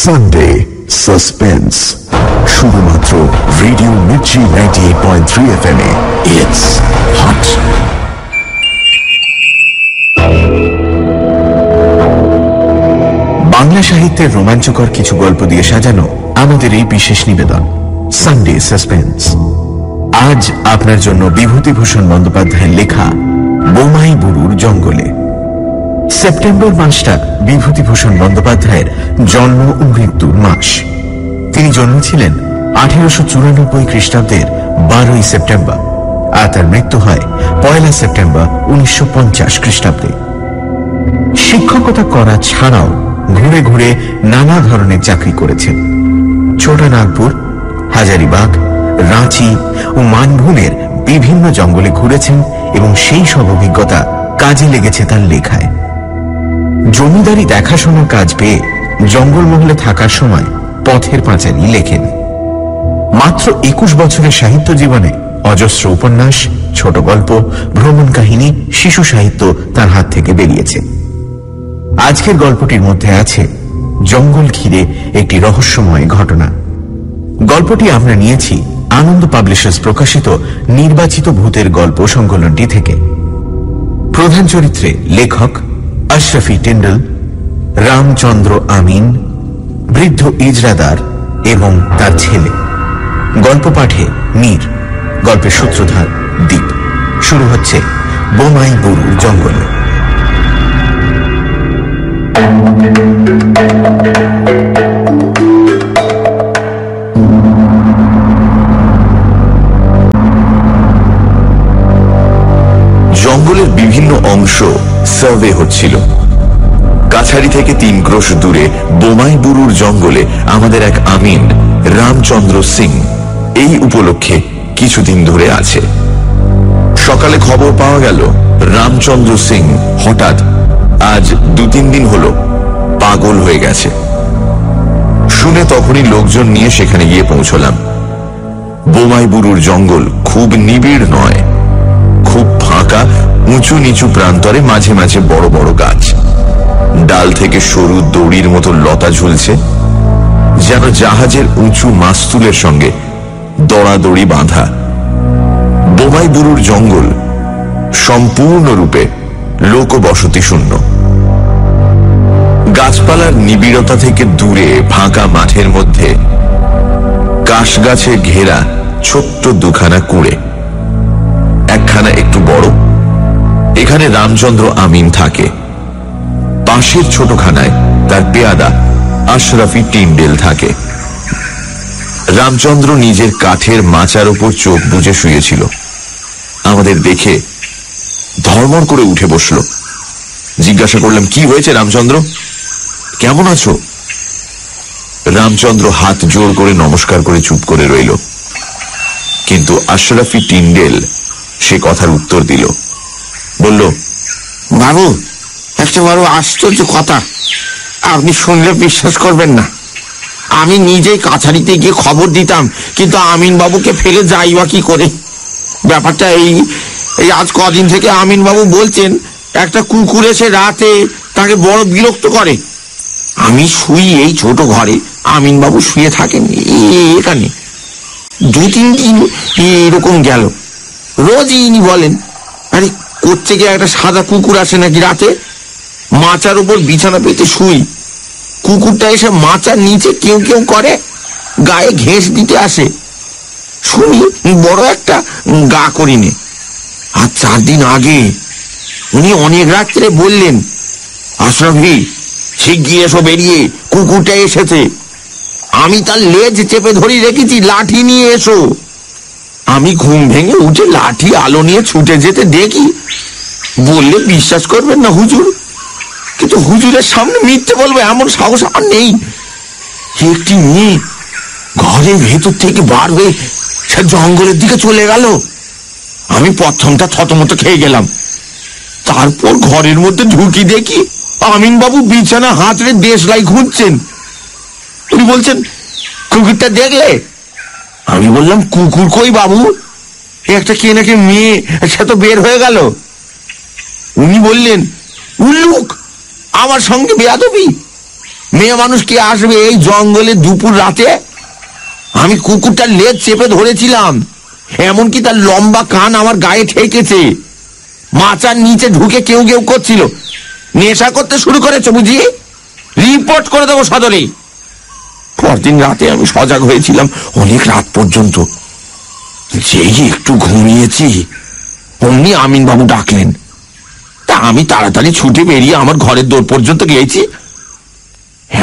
Sunday suspense शुधुमात्र radio मिर्ची 98.3 FM it's hot. Bangla সাহিত্যের রোমাঞ্চকর কিছু গল্প দিয়ে সাজানো আমাদের এই বিশেষ নিবেদন সানডে সাসপেন্স। আজ আপনার জন্য বিভূতিভূষণ বন্দ্যোপাধ্যায়ের লেখা বোমাইবুরুর জঙ্গলে। সেপ্টেম্বর মাসটা বিভূতিভূষণ বন্দ্যোপাধ্যায়ের জন্ম ও মৃত্যুর মাস। তিনি জন্মেছিলেন 1894 খ্রিস্টাব্দের 12ই সেপ্টেম্বর আর তার মৃত্যু হয় 1লা সেপ্টেম্বর 1950 খ্রিস্টাব্দে। শিক্ষকতা করা ছাড়াও ঘুরে ঘুরে নানা ধরনের চাকরি করেছেন। ছোটনাগপুর, হাজারিবাগ, রাঁচি ও মানভূমের বিভিন্ন জঙ্গলে ঘুরেছেন এবং সেই সব অভিজ্ঞতা কাজে লেগেছে তার লেখায়। জমিদারি দেখাশোনার কাজ পেয়ে জঙ্গলমহলে থাকার সময় পথের পাঁচালী লেখেন। মাত্র 21 বছরের সাহিত্য জীবনে অজস্র উপন্যাস, ছোট গল্প, ভ্রমণ কাহিনী, শিশু সাহিত্য তার হাত থেকে বেরিয়েছে। আজকের গল্পটির মধ্যে আছে জঙ্গল ঘিরে একটি রহস্যময় ঘটনা। গল্পটি আমরা নিয়েছি আনন্দ পাবলিশার্স প্রকাশিত নির্বাচিত ভূতের গল্প সংকলনটি থেকে। প্রধান চরিত্রে লেখক আশরাফি টেন্ডল, রামচন্দ্র আমিন, বৃদ্ধ ইজরাদার এবং তার ছেলে। গল্প পাঠে মীর, গল্পের সূত্রধার দ্বীপ। শুরু হচ্ছে বোমাইবুরুর জঙ্গলে। জঙ্গলের বিভিন্ন অংশ সার্ভে হচ্ছিল। কাছারি থেকে 3 ক্রোশ দূরে বোমাইবুরুর জঙ্গলে আমাদের এক আমিন রামচন্দ্র সিং এই উপলক্ষে কিছুদিন ধরে আছে। সকালে খবর পাওয়া গেল রামচন্দ্র সিং হঠাৎ আজ 2-3 দিন হলো পাগল হয়ে গেছে। শুনে তখনই লোকজন নিয়ে সেখানে গিয়ে পৌঁছলাম। বোমাইবুরুর জঙ্গল খুব নিবিড় নয়, খুব ফাঁকা। উঁচু নিচু প্রান্তরে মাঝে মাঝে বড় বড় গাছ, ডাল থেকে সরু দড়ির মতো লতা ঝুলছে, যেন জাহাজের উঁচু মাস্তুলের সঙ্গে দড়াদড়ি বাঁধা। বোমাইবুরুর জঙ্গল সম্পূর্ণরূপে লোকবসতি শূন্য। গাছপালার নিবিড়তা থেকে দূরে ফাঁকা মাঠের মধ্যে কাশ গাছে ঘেরা ছোট্ট দুখানা কুঁড়ে, একখানা একটু বড়। এখানে রামচন্দ্র আমিন থাকে। পাশের ছোটখানায় তার পেয়াদা আশরাফি টিন্ডেল থাকে। রামচন্দ্র নিজের কাঠের মাচার উপর চোখ বুজে শুয়েছিল। আমাদের দেখে ধড়মড় করে উঠে বসল। জিজ্ঞাসা করলাম, কি হয়েছে রামচন্দ্র, কেমন আছো? রামচন্দ্র হাত জোর করে নমস্কার করে চুপ করে রইল। কিন্তু আশরাফি টিন্ডেল সে কথার উত্তর দিল। বলল, বাবু একটা বড় আশ্চর্য কথা, আপনি শুনলে বিশ্বাস করবেন না। আমি নিজেই কাছারিতে গিয়ে খবর দিতাম, কিন্তু আমিন বাবুকে ফেলে যাই বা কি করে। ব্যাপারটা এই আজ কদিন থেকে আমিন বাবু বলছেন একটা কুকুর এসে রাতে তাকে বড় বিরক্ত করে। আমি শুই এই ছোট ঘরে, আমিন বাবু শুয়ে থাকেন এখানে। 2-3 দিন এরকম গেল। রোজ ইনি বলেন, আরে কোথা থেকে একটা সাদা কুকুর আসে নাকি রাতে। মাচার উপর বিছানা পেতে শুই, কুকুরটা এসে মাচার নিচে কেউ কেউ করে, গায়ে ঘেঁস দিতে আসে। শুনি বড় একটা গা করিনি। আর 4 দিন আগে উনি অনেক রাত্রে বললেন, আশরাফি শিগগির এসো, বেরিয়ে কুকুরটা এসেছে, আমি তার লেজ চেপে ধরে রেখেছি, লাঠি নিয়ে এসো। আমি ঘুম ভেঙে উঠে লাঠি আলো নিয়ে ছুটে যেতে দেখি। বললে বিশ্বাস করবেন না হুজুর, কিন্তু হুজুরের সামনে মিথ্যে বলবে এমন সাহস আমার নেই। একটি মেয়ে ঘরের ভেতর থেকে বার হয়ে সে জঙ্গলের দিকে চলে গেল। আমি প্রথমটা থতমত খেয়ে গেলাম। তারপর ঘরের মধ্যে ঢুকি, দেখি আমিন বাবু বিছানা হাতড়ে দেশলাই খুঁজছেন। উনি বলছেন, কুকুরটা দেখলে? আমি বললাম, কুকুর কই বাবু, একটা কে নাকি মেয়ে সে তো বের হয়ে গেল। উনি বললেন, উল্লুক, আমার সঙ্গে বেয়াদবি। মেয়ে মানুষ কি আসবে এই জঙ্গলে দুপুর রাতে? আমি কুকুরটা লেজ চেপে ধরেছিলাম, এমনকি তার লম্বা কান আমার গায়ে ঠেকেছে। মাচার নিচে ঢুকে কেউ কেউ করছিল। নেশা করতে শুরু করেছে বুঝি? রিপোর্ট করে দেবো সদরে। পরদিন রাতে আমি সজাগ হয়েছিলাম অনেক রাত পর্যন্ত। যেই একটু ঘুমিয়েছি অমনি আমিনবাবু ডাকলেন। তা আমি তাড়াতাড়ি ছুটে বেরিয়ে আমার ঘরের দোর পর্যন্ত গিয়েছি।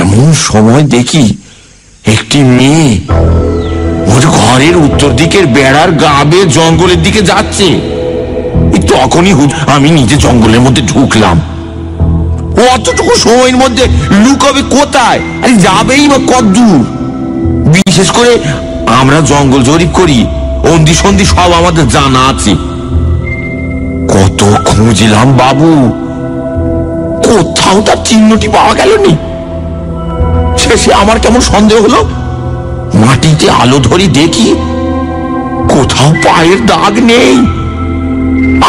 এমন সময় দেখি একটি মেয়ে ওর ঘরের উত্তর দিকের বেড়ার গা বেয়ে জঙ্গলের দিকে যাচ্ছে। তখনই আমি নিজে জঙ্গলের মধ্যে ঢুকলাম। অতটুকু সময়ের মধ্যে লুকাবে কোথায়? আরে যাবেই বা কদ্দূর? বিশেষ করে আমরা জঙ্গল জরিপ করি, অন্দি সন্ধি সব আমাদের জানা আছে। কত খুঁজলাম বাবু, কোথাও তার চিহ্নটি পাওয়া গেল না। শেষে আমার কেমন সন্দেহ হলো, মাটিতে আলো ধরে দেখি কোথাও পায়ের দাগ নেই।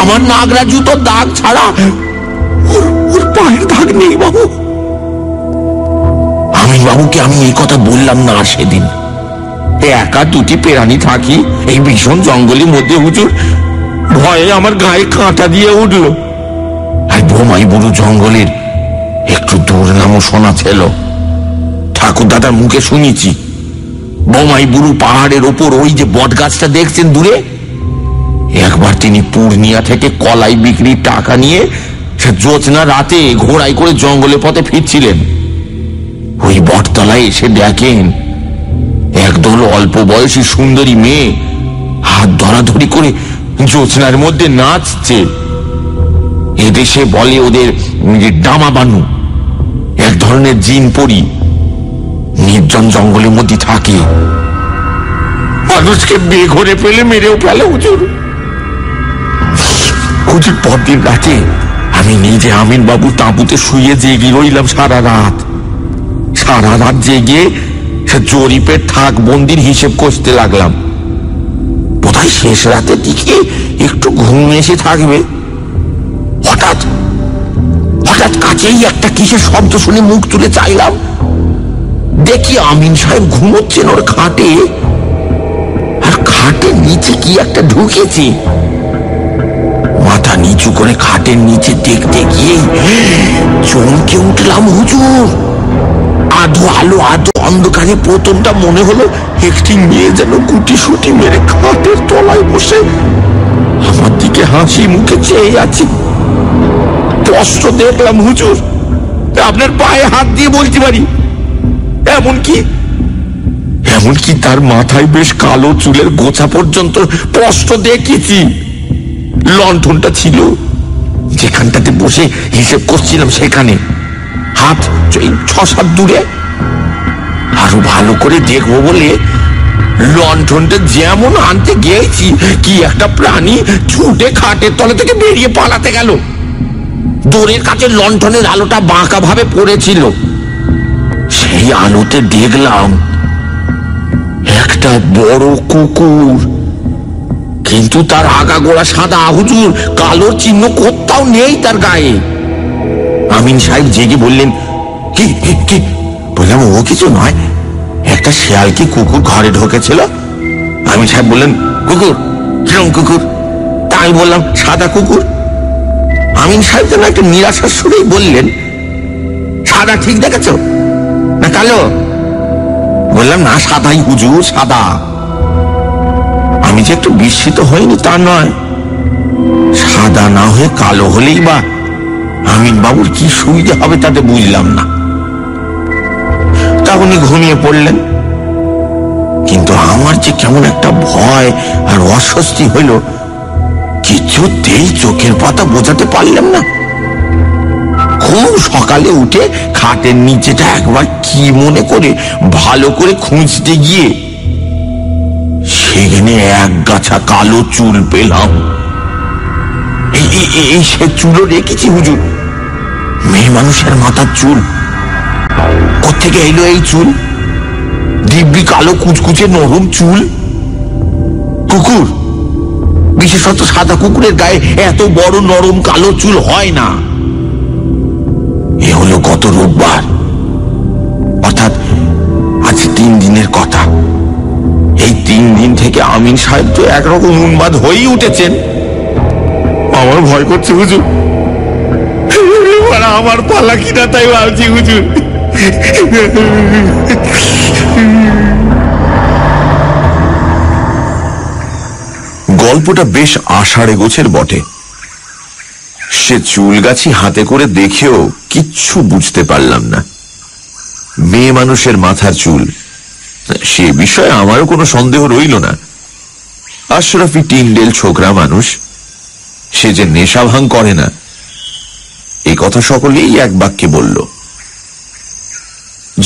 আমার নাগরা জুতোর দাগ ছাড়া ওর পায়ের দাগ নেই বাবু। আমি বাবুকে আমি এই কথা বললাম না সেদিন। একা দুটি প্রাণী থাকি এই ভীষণ জঙ্গলের মধ্যে হুজুর, ভয়ে আমার গায়ে কাঁটা দিয়ে উঠল। আর বোমাইবুড়ু জঙ্গলের একটু দূর নামও শোনা ছিল। ঠাকুর দাদার মুখে শুনেছি বোমাইবুড়ু পাহাড়ের ওপর ওই যে বট গাছটা দেখছেন দূরে, একবার তিনি পূর্ণিয়া থেকে কলাই বিক্রির টাকা নিয়ে জোছনা রাতে ঘোড়ায় করে জঙ্গলের পথে ফিরছিলেন। ওই বটতলায় এসে দেখেন একদল অল্প বয়সী সুন্দরী মেয়ে হাত ধরাধরি করে জোছনার মধ্যে নাচছে। এদেশে বলে ওদের ডামা বানু, এক ধরনের জিন পরি, নির্জন জঙ্গলের মধ্যে থাকে। মানুষকে বেঘরে ফেলে মেরেও ফেলে হুজুর। হুজুর পরদিন রাতে আমি নিজে আমিন বাবু তাঁবুতে শুয়ে জেগে রইলাম সারা রাত। সারা রাত জেগে সে জরিপের থাক বন্দির হিসেব করতে লাগলাম। বোধহয় শেষ রাতের দিকে একটু ঘুম এসে থাকবে, হঠাৎ হঠাৎ কাছেই একটা কিসের শব্দ শুনে মুখ তুলে চাইলাম। দেখি আমিন সাহেব ঘুমোচ্ছেন ওর খাটে, আর খাটের নিচে কি একটা ঢুকেছে। মাথা নিচু করে খাটের নিচে দেখতে গিয়ে চমকে উঠলাম হুজুর। আধো আলো আধো অন্ধকারে প্রথমটা মনে হলো একটি মেয়ে যেন গুটি সুটি মেরে খাটের তলায় বসে আমার দিকে হাসি মুখে চেয়ে আছে। কষ্ট দেখলাম হুজুর, আপনার পায়ে হাত দিয়ে বলতে পারি, এমনকি তার মাথায় বেশ কালো চুলের গোছা পর্যন্ত স্পষ্ট দেখেছি। লণ্ঠনটা ছিল যেখানটাতে বসে হিসেব করছিলাম সেখানে, হাত ৬-৭ দূরে। আরো ভালো করে দেখবো বলে লণ্ঠনটা যেমন আনতে গিয়েছি কি একটা প্রাণী ছুটে খাটের তলা থেকে বেরিয়ে পালাতে গেল। দূরের কাছে লণ্ঠনের আলোটা বাঁকা ভাবে পড়েছিল, সেই আলোতে দেখলাম একটা বড় কুকুর, কিন্তু তার আগা গোড়া সাদা হুজুর, কালোর চিহ্ন কোথাও নেই তার গায়ে। আমিন সাহেব জেগে বললেন, কি কি? বললাম ও কিছু নয়, একটা শিয়াল কি কুকুর ঘরে ঢোকেছিল? আমিন সাহেব বললেন, কুকুর? কিরকম কুকুর? তাই বললাম সাদা কুকুর। আমিন সাহেব যেন একটা নিরাশার সুরেই বললেন, সাদা ঠিক দেখেছ না কালো? বললাম না সাদাই হুজুর, সাদা। আমি যে একটু বিস্মিত হইনি তা নয়, সাদা না হয়ে কালো হলেই বা আমিন বাবুর কি সুবিধা হবে তাতে বুঝলাম না। তা উনি ঘুমিয়ে পড়লেন, কিন্তু আমার যে কেমন একটা ভয় আর অস্বস্তি হইল কিছুতেই চোখের পাতা বোঝাতে পারলাম না। খুব সকালে উঠে খাটের নিচেটা একবার কি মনে করে ভালো করে খুঁজতে গিয়ে সেখানে এক গাছা কালো চুল পেলাম। এই সে চুলও রেখেছি হুজুর, মেয়ে মানুষের মাথার চুল। কোত্থেকে এলো এই চুল? দিব্যি কালো কুচকুচে নরম চুল। কুকুর, বিশেষত সাদা কুকুরের গায়ে এত বড় নরম কালো চুল হয় না। এ হলো গত রোববার, तीन दिन থেকে আমিন সাহেব তো একরকম উন্মাদ হয়েই উঠেছেন। আমার ভয় করছে হুজুর, আমার পালা কিনা তাই ভাবছি হুজুর। গল্পটা বেশ আষাঢ়ে গোছের বটে। সে চুলগাছি হাতে করে দেখেও কিচ্ছু বুঝতে পারলাম না। মেয়ে মানুষের মাথার চুল, সে বিষয়ে আমারও কোনো সন্দেহ রইল না। আশরাফি টিন্ডেল ছোকরা মানুষ, সে যে নেশা ভাঙ করে না এ কথা সকলেই এক বাক্যে বলল।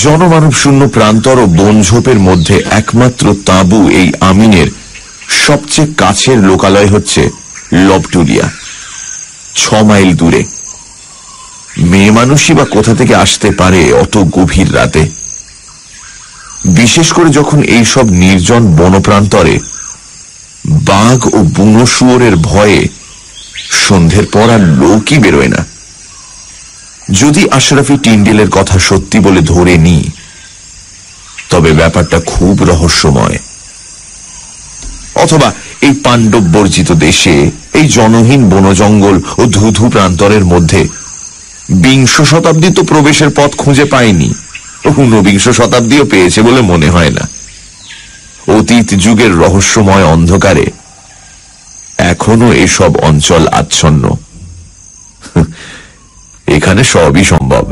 জনমানব শূন্য প্রান্তর ও বনঝোপের মধ্যে একমাত্র তাঁবু এই আমিনের সবচেয়ে কাছের লোকালয় হচ্ছে লবটুলিয়া, ৬ মাইল দূরে। মেয়ে মানুষই বা কোথা থেকে আসতে পারে অত গভীর রাতে, বিশেষ করে যখন এইসব নির্জন বনপ্রান্তরে বাঘ ও বুনো শুয়োরের ভয়ে সন্ধ্যের পর আর লোকই বেরোয় না। যদি আশরাফি টিন্ডেলের কথা সত্যি বলে ধরে নি, তবে ব্যাপারটা খুব রহস্যময়। অথবা এই পাণ্ডব বর্জিত দেশে, এই জনহীন বনজঙ্গল ও ধুধু প্রান্তরের মধ্যে ২০ শতাব্দী তো প্রবেশের পথ খুঁজে পায়নি, ১৯ শতাব্দীও পেয়েছে বলে মনে হয় না। অতীত যুগের রহস্যময় অন্ধকারে এখনো এসব অঞ্চল আচ্ছন্ন। এখানে সবই সম্ভব।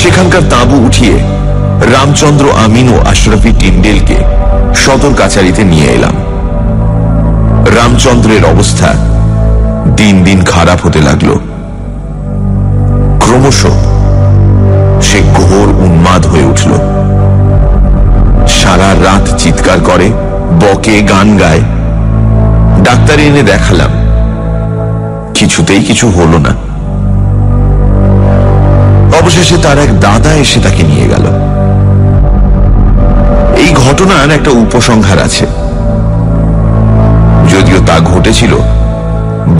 সেখানকার তাঁবু উঠিয়ে রামচন্দ্র আমিন ও আশরাফি টিন্ডেলকে সদর কাছারিতে নিয়ে এলাম। রামচন্দ্রের অবস্থা দিন দিন খারাপ হতে লাগলো। ক্রমশ সে ঘোর উন্মাদ হয়ে উঠল। সারা রাত চিৎকার করে, বকে, গান গায়। ডাক্তার এনে দেখালাম, কিছুতেই কিছু হলো না। অবশেষে তার এক দাদা এসে তাকে নিয়ে গেল। এই ঘটনার একটা উপসংহার আছে, যদিও তা ঘটেছিল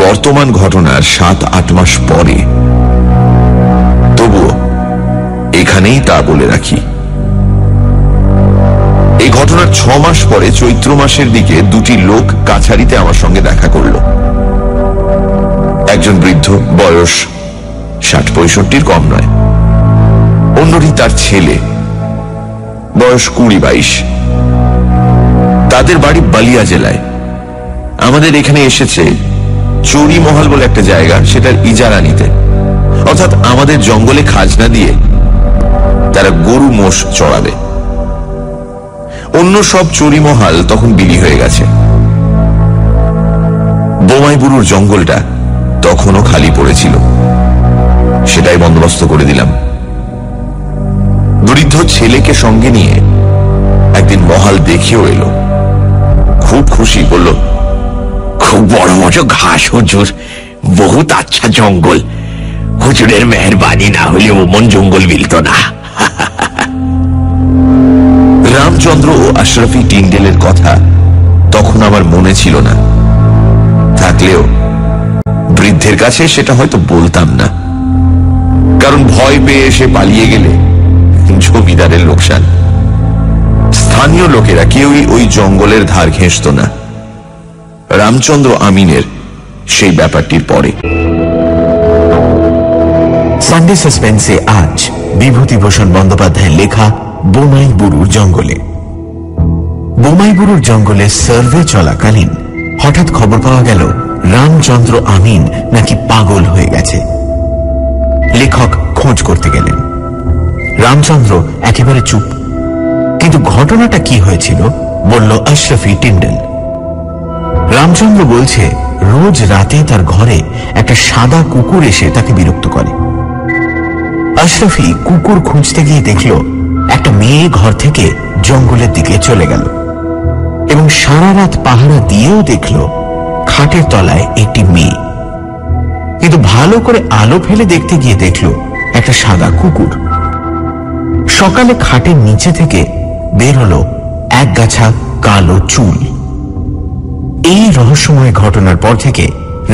বর্তমান ঘটনার ৭-৮ মাস পরে। তবুও এখানেই তা বলে রাখি। এই ঘটনার ৬ মাস পরে চৈত্র মাসের দিকে দুটি লোক কাছারিতে আমার সঙ্গে দেখা করল। একজন বৃদ্ধ, বয়স ৬০-৬৫-এর কম নয়। অন্যটি তার ছেলে, বয়স ২০-২২। তাদের বাড়ি বালিয়া জেলায়। আমাদের এখানে এসেছে চৌরি মহল বলে একটা জায়গা, সেটার ইজারা নিতে। অর্থাৎ আমাদের জঙ্গলে খাজনা দিয়ে তারা গরু মোষ চড়াবে। অন্য সব চৌরি মহল তখন বিলি হয়ে গেছে। বোমাইবুরুর জঙ্গলটা তখনও খালি পড়েছিল, সেটাই বন্দোবস্ত করে দিলাম। বৃদ্ধ ছেলেকে সঙ্গে নিয়ে একদিন মহল দেখিয়েও এলো। খুব খুশি, বলল, খুব বড় মতো ঘাস হুজুর, বহুত আচ্ছা জঙ্গল। হুজুরের মেহরবানি না হলে ওমন জঙ্গল মিলত না। রামচন্দ্র ও আশরাফি টিন্ডেলের কথা তখন আমার মনে ছিল না, থাকলেও বৃদ্ধের কাছে সেটা হয়তো বলতাম না, কারণ ভয় পেয়ে এসে পালিয়ে গেলে জমিদারের লোকসান। স্থানীয় লোকেরা কেউই ওই জঙ্গলের ধার ঘেঁষত না, রামচন্দ্র আমিনের সেই ব্যাপারটির পরে। সানডে সাসপেন্সে আজ বিভূতিভূষণ বন্দ্যোপাধ্যায়ের লেখা বোমাইবুরুর জঙ্গলে। বোমাইবুরুর জঙ্গলে সার্ভে চলাকালীন হঠাৎ খবর পাওয়া গেল রামচন্দ্র আমিন নাকি পাগল হয়ে গেছে। লেখক খোঁজ করতে গেলেন, রামচন্দ্র একেবারে চুপ। কিন্তু ঘটনাটা কি হয়েছিল বলল আশরাফি টিন্ডেল। রামচন্দ্র বলছে, রোজ রাতে তার ঘরে একটা সাদা কুকুর এসে তাকে বিরক্ত করে। আশরাফি কুকুর খুঁজতে গিয়ে দেখল একটা মেয়ে ঘর থেকে জঙ্গলের দিকে চলে গেল, এবং সারা রাত পাহারা দিয়েও দেখল খাটের তলায় একটি মেয়ে। কিন্তু ভালো করে আলো ফেলে দেখতে গিয়ে দেখল একটা সাদা কুকুর। সকালে খাটের নিচে থেকে বের হলো এক গাছা কালো চুল। এই রহস্যময় ঘটনার পর থেকে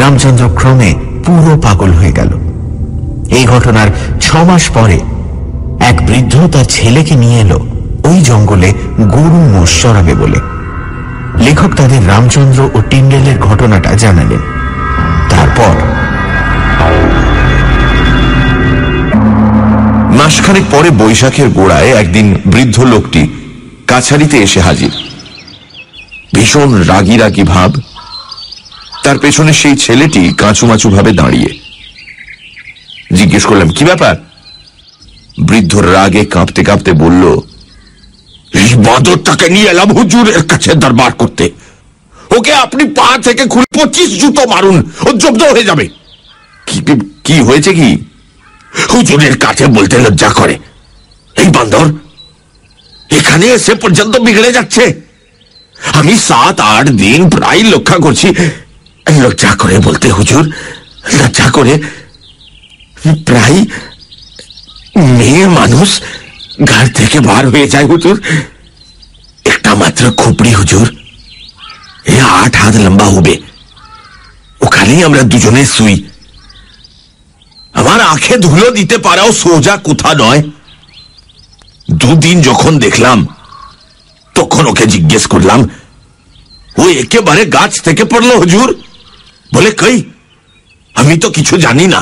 রামচন্দ্র ক্রমে পুরো পাগল হয়ে গেল। এই ঘটনার ৬ মাস পরে এক বৃদ্ধ তার ছেলেকে নিয়ে এলো ওই জঙ্গলে গরু মোষ চরাবে বলে। লেখক তাদের রামচন্দ্র ও টিন্ডেলের ঘটনাটা জানালেন। তারপর মাসখানেক পরে বৈশাখের গোড়ায় একদিন বৃদ্ধ লোকটি কাছারিতে এসে হাজির। ভীষণ রাগি রাগি ভাব, তার পেছনে সেই ছেলেটি কাঁচুমাচু ভাবে দাঁড়িয়ে। জিজ্ঞেস করলাম, কি ব্যাপার? বৃদ্ধ রাগে কাঁপতে কাঁপতে বলল, এই বাঁদরটাকে নিয়ে এলাম হুজুরের কাছে দরবার করতে। ওকে আপনি পা থেকে খুলে 25 জুতো মারুন, ও জব্দ হয়ে যাবে। কি হয়েছে কি? হুজুরের কাছে বলতে লজ্জা করে, এই বাঁদর এখানে এসে পর্যন্ত বিগড়ে যাচ্ছে। আমি 7-8 দিন প্রায় লক্ষ্য করছি, লজ্জা করে বলতে হুজুর, লজ্জা করে প্রায় মেয়ে মানুষ ঘর থেকে বার হয়ে যায় হুজুর। একটা মাত্র খুপড়ি হুজুর, এ 8 হাত লম্বা হবে, ওখানেই আমরা দুজনে শুই। আমার আঁখে ধুলো দিতে পারাও সোজা কোথা নয়। 2 দিন যখন দেখলাম তখন ওকে জিজ্ঞেস করলাম, ও একেবারে গাছ থেকে পড়লো হুজুর? বলে, কই আমি তো কিছু জানি না।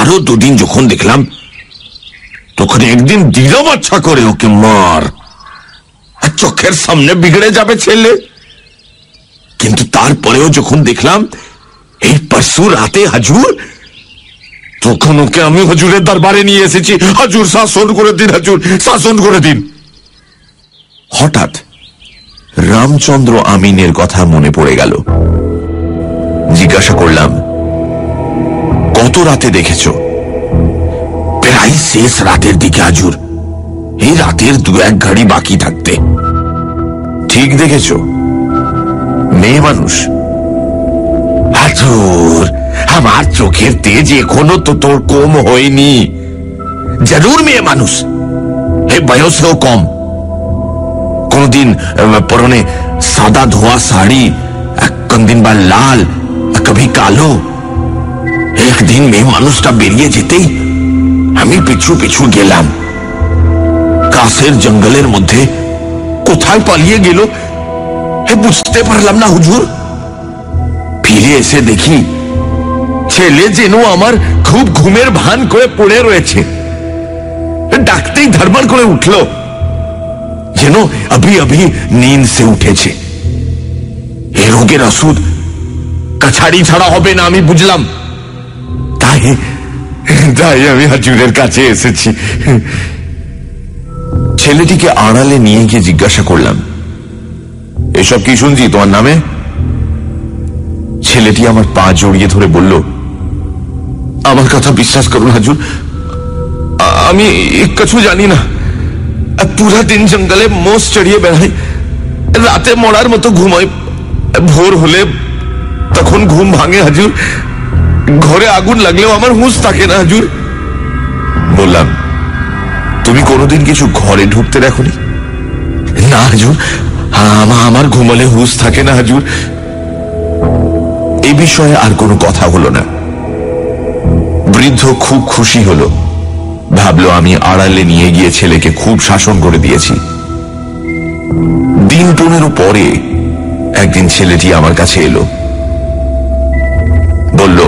আরো 2 দিন যখন দেখলাম তখন একদিন দিলাম আচ্ছা করে ওকে মার, আর চোখের সামনে বিগড়ে যাবে ছেলে। কিন্তু তারপরেও যখন দেখলাম এই পরশু রাতে হুজুর, তখন ওকে আমি হুজুরের দরবারে নিয়ে এসেছি। হুজুর শাসন করে দিন, হুজুর শাসন করে দিন। হঠাৎ রামচন্দ্র আমিনের কথা মনে পড়ে গেল। জিজ্ঞাসা করলাম, কত রাতে দেখেছ? প্রায় শেষ রাতের দিকে হুজুর, এই রাতের 2-1 ঘড়ি বাকি থাকতে। ঠিক দেখেছ, মেয়ে মানুষ। হুজুর আমার চোখের তেজ এখনো তো তোর কম হয়নি, জরুর মেয়ে মানুষ, এ বয়সেও কম। কোনদিন পরনে সাদা ধোয়া শাড়ি, কোনদিন বা লাল, কবি কালো। একদিন মেয়ে মানুষটা বেরিয়ে যেতেই আমি পিছু পিছু গেলাম। কাশের জঙ্গলের মধ্যে কোথায় পালিয়ে গেল এ বুঝতে পারলাম না হুজুর। ফিরে এসে দেখি ছেলে যেন আমার খুব ঘুমের ভান করে পড়ে রয়েছে। ডাকতেই ধরবার করে উঠল, যেন আবি আবি নীল সে উঠেছে। এ রোগের ওষুধ কাছাড়ি ছাড়া হবে না, আমি বুঝলাম। তাই আমি হুজুরের কাছে এসেছি। ছেলেটিকে আড়ালে নিয়ে গিয়ে জিজ্ঞাসা করলাম, এসব কি শুনছি তোমার নামে? ছেলেটি আমার পা জড়িয়ে ধরে বলল, আমার কথা বিশ্বাস করুন হুজুর, আমি কিছু জানি না। পুরা দিন জঙ্গলে মোষ চড়িয়ে বেড়াই, রাতে মরার মতো ঘুমাই, ভোর হলে তখন ঘুম ভাঙে হুজুর। ঘরে আগুন লাগলেও আমার হুঁশ থাকে না হুজুর। বললাম, তুমি কোনোদিন কিছু ঘরে ঢুকতে রাখোনি? না হুজুর, আমার ঘুমালে হুঁশ থাকে না হুজুর। এই বিষয়ে আর কোনো কথা হলো না। বৃদ্ধ খুব খুশি হলো, ভাবলো আমি আড়ালে নিয়ে গিয়ে ছেলেকে খুব শাসন করে দিয়েছি। দিন 15 পরে একদিন ছেলেটি আমার কাছে এলো, বলল,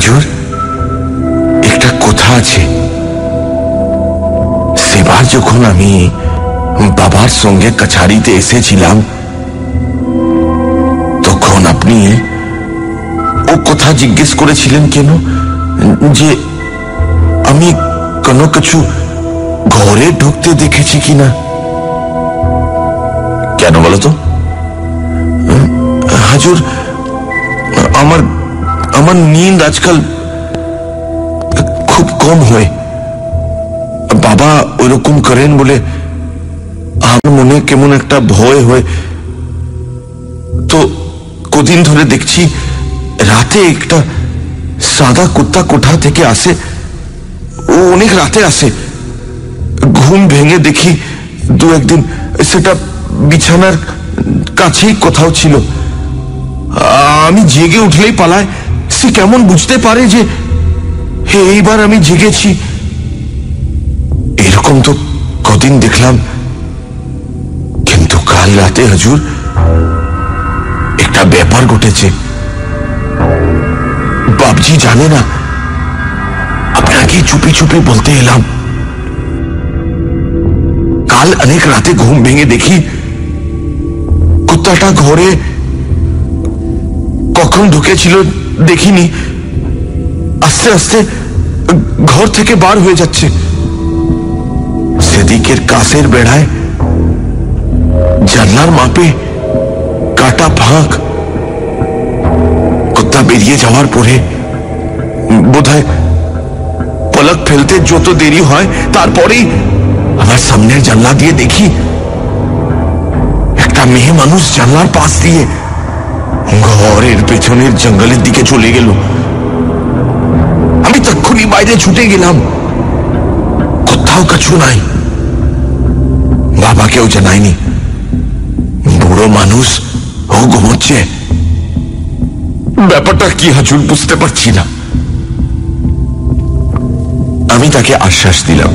হুজুর একটা কথা আছে। সেবার যখন আমি বাবার সঙ্গে কাছারিতে এসেছিলাম তখন আপনি ও কথা জিজ্ঞেস করেছিলেন কেন, যে আমি কোনো কিছু ঘরে ঢুকতে দেখেছি কিনা। কেন বলো তো? হুজুর আমার নীন্দ আজকাল খুব কম হয়, বাবা ওরকম করেন বলে আমার মনে কেমন একটা ভয় হয়। তো কদিন ধরে দেখছি রাতে একটা সাদা কুত্তা কোঠা থেকে আসে, ও অনেক রাতে আসে। ঘুম ভেঙে দেখি 2-1 দিন সেটা বিছানার কাছেই কোথাও ছিল। আমি জেগে উঠলেই পালায়। সে কেমন বুঝতে পারে যে এইবার আমি জেগেছি? এরকম তো কদিন দেখলাম, কিন্তু কাল রাতে হুজুর একটা ব্যাপার ঘটেছে। বাপজি জানে না, আপনাকে চুপি চুপি বলতে এলাম। কাল অনেক রাতে ঘুম ভেঙে দেখি কুত্তাটা ঘরে কখন ঢুকেছিল দেখিনি, আস্তে আস্তে ঘর থেকে বার হয়ে যাচ্ছে। সেদিকের কাছের বেড়ায় জানলার মাপে কাটা ফাঁক। কুত্তা বেরিয়ে যাওয়ার পরে বোধহয় পলক ফেলতে যত দেরি হয়, তারপরেই আমার সামনের জানলা দিয়ে দেখি একটা মেয়ে মানুষ জানলার পাশ দিয়ে ঘরের পেছনের জঙ্গলের দিকে চলে গেল। আমি তক্ষুনি বাইরে ছুটে গেলাম, কোথাও কিছু নাই। বাবা কেউ জানায়নি, বুড়ো মানুষ ও ঘুমোচ্ছে। ব্যাপারটা কি হাজুর বুঝতে পারছি না। আমি তাকে আশ্বাস দিলাম,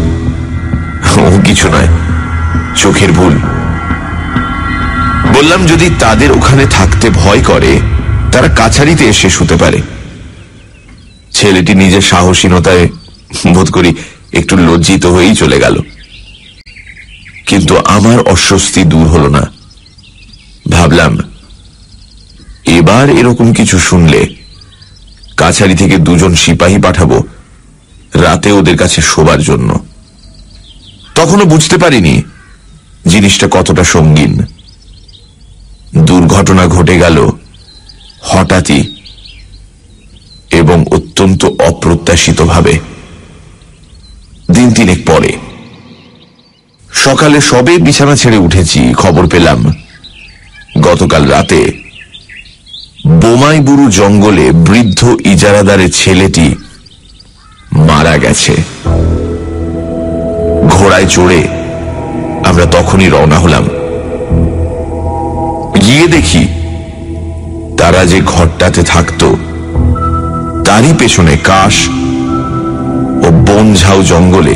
ও কিছু নয়, চোখের ভুল। বললাম যদি তাদের ওখানে থাকতে ভয় করে তারা কাছারিতে এসে শুতে পারে। ছেলেটি নিজের সাহসীনতায় বোধ করি একটু লজ্জিত হয়েই চলে গেল, কিন্তু আমার অস্বস্তি দূর হল না। ভাবলাম এবার এরকম কিছু শুনলে কাছারি থেকে দুজন সিপাহী পাঠাবো রাতে ওদের কাছে শোবার জন্য। তখনও বুঝতে পারিনি জিনিসটা কতটা সঙ্গীন। দুর্ঘটনা ঘটে গেল হঠাৎই এবং অত্যন্ত অপ্রত্যাশিতভাবে। দিন তিনেক পরে সকালে সবে বিছানা ছেড়ে উঠেছি, খবর পেলাম গতকাল রাতে বোমাইবুরু জঙ্গলে বৃদ্ধ ইজারাদারের ছেলেটি মারা গেছে। ঘোড়ায় চড়ে আমরা তখনই রওনা হলাম। গিয়ে দেখি তারা যে ঘরটাতে থাকত তারই পেছনে কাশ ও বনঝাউ জঙ্গলে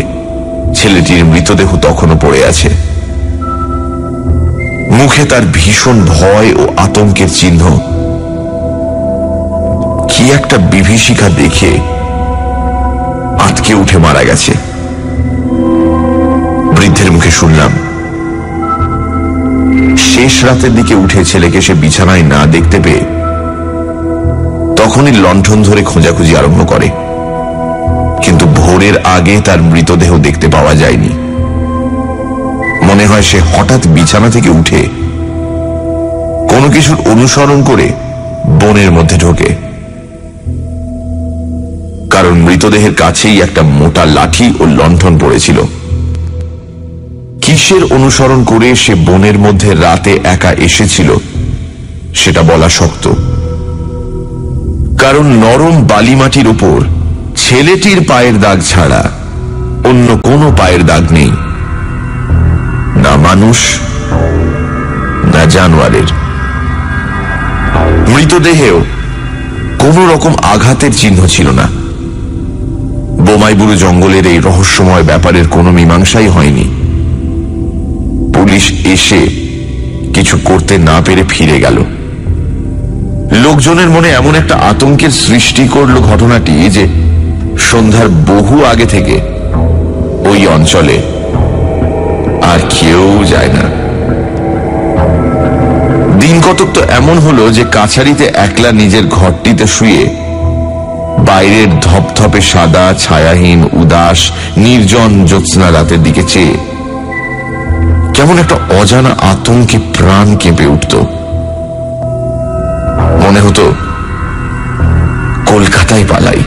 ছেলেটির মৃতদেহ তখনও পড়ে আছে। মুখে তার ভীষণ ভয় ও আতঙ্কের চিহ্ন। কি একটা বিভীষিকা দেখে আটকে উঠে মারা গেছে। বৃদ্ধের মুখে শুনলাম শেষ রাতের দিকে উঠে ছেলেকে সে বিছানায় না দেখতে পেয়ে তখনই লণ্ঠন ধরে খোঁজাখুঁজি আরম্ভ করে, কিন্তু ভোরের আগে তার মৃতদেহ দেখতে পাওয়া যায়নি। মনে হয় সে হঠাৎ বিছানা থেকে উঠে কোনো কিছুর অনুসরণ করে বনের মধ্যে ঢোকে, কারণ মৃতদেহের কাছেই একটা মোটা লাঠি ও লণ্ঠন পড়েছিল। কিসের অনুসরণ করে সে বনের মধ্যে রাতে একা এসেছিল সেটা বলা শক্ত, কারণ নরম বালিমাটির উপর ছেলেটির পায়ের দাগ ছাড়া অন্য কোনো পায়ের দাগ নেই, না মানুষ না জানোয়ারের। মৃতদেহেও কোনো রকম আঘাতের চিহ্ন ছিল না। বোমাইবুরু জঙ্গলের এই রহস্যময় ব্যাপারের কোনো মীমাংসাই হয়নি। পুলিশ এসে কিছু করতে না পেরে ফিরে গেল। লোকজনের মনে এমন একটা আতঙ্কের সৃষ্টি করলো ঘটনাটি যে সন্ধ্যার বহু আগে থেকে ওই অঞ্চলে আর কেউ যায় না। দিন কতক তো এমন হলো যে কাছারিতে একলা নিজের ঘরটিতে শুয়ে বাইরের ধপধপে সাদা ছায়াহীন উদাস নির্জন জ্যোৎস্না রাতের দিকে চেয়ে কেমন একটা অজানা আতঙ্কে প্রাণ কেঁপে উঠত। মনে হতো কলকাতায় পালাই,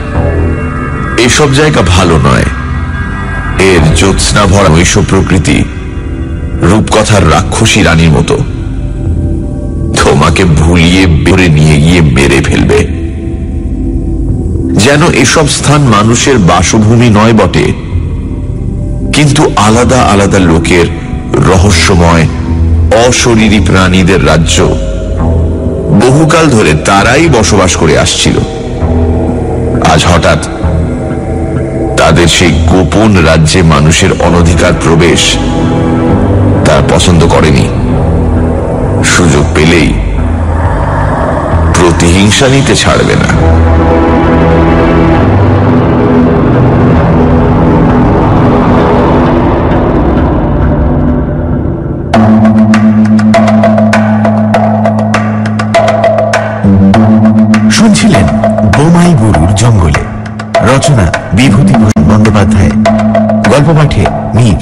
এসব জায়গা ভালো নয়। এর জ্যোৎস্না ভরা ঐশ প্রকৃতি রূপকথার রাক্ষসী রানীর মতো তোমাকে ভুলিয়ে বেড়ে নিয়ে গিয়ে মেরে ফেলবে। যেন এসব স্থান মানুষের বাসভূমি নয় বটে, কিন্তু আলাদা আলাদা লোকের রহস্যময় অশরীরী প্রাণীদের রাজ্য। বহুকাল ধরে তারাই বসবাস করে আসছিল। আজ হঠাৎ তাদের সেই গোপন রাজ্যে মানুষের অনধিকার প্রবেশ তার পছন্দ করেনি। সুযোগ পেলেই প্রতিহিংসা নিতে ছাড়বে না। শুনছিলেন বোমাইবুরুর জঙ্গলে, রচনা বিভূতি ভূষণ বন্দ্যোপাধ্যায়, গল্প পাঠে মীর,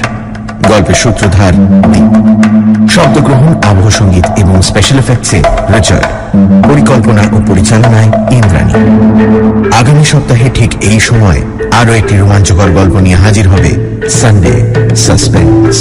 গল্পের সূত্রধার দীপ, শব্দগ্রহণ, আবহ সঙ্গীত এবং স্পেশাল এফেক্টসে রচয়, পরিকল্পনা ও পরিচালনায় ইন্দ্রাণী। আগামী সপ্তাহে ঠিক এই সময় আরো একটি রোমাঞ্চকর গল্প নিয়ে হাজির হবে সানডে সাসপেন্স।